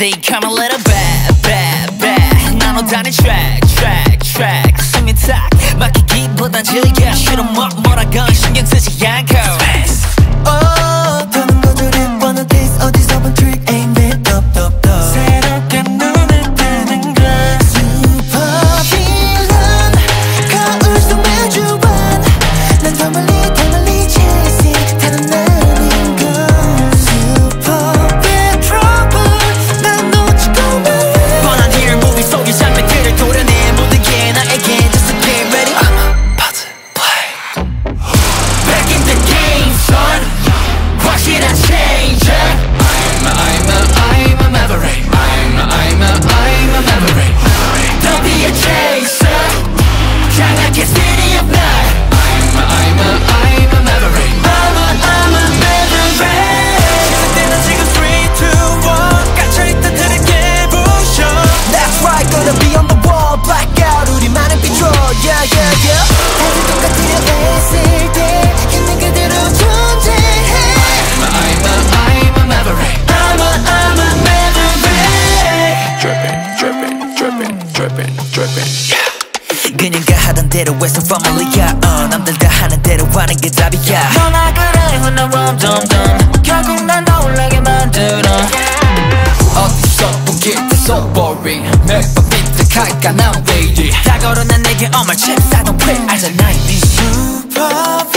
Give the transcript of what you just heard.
네가 little bad bad bad 난 오다니 track track track 숨이 탁 막히기보단 즐겨 싫어 뭐라건 신경 쓰지 않고 더는 거절이 wanna taste 어디서 본 trick aim it up up up 새롭게 눈에 띄는 걸 슈퍼빌런 거울 속 매주반 난 더 멀리 더 멀리 chasing 다른 나는 걸 슈퍼빌 trouble 난 놓치고 말해 뻔한 일 movie 속의 장면들을 도려내 모든 게 나에겐 just get ready I'm about to play back in the game son why should I change it? I'm a maverick I'm a maverick Don't be a chaser 향하게 city of light I'm a maverick I'm a maverick 그때는 지금 3, 2, 1 갇혀있던 틀에 깨부셔 That's right gonna be on the wall blackout 우리만의 비춰 yeah yeah yeah 다들 똑같으려 했을 때 있는 그대로 존재해 I'm a maverick I'm a maverick Drippin' yeah 그녀가 하던 대로 해서 formally야 남들 다 하는 대로 하는 게 답이야 너나 그래 훈남 덤덤 결국 난 더 올라게 만들어 어디서 본 게 so boring 맥박 밑에 갈까 now lady 다 걸어낸 내게 all my chips I don't play 알잖아 이 슈퍼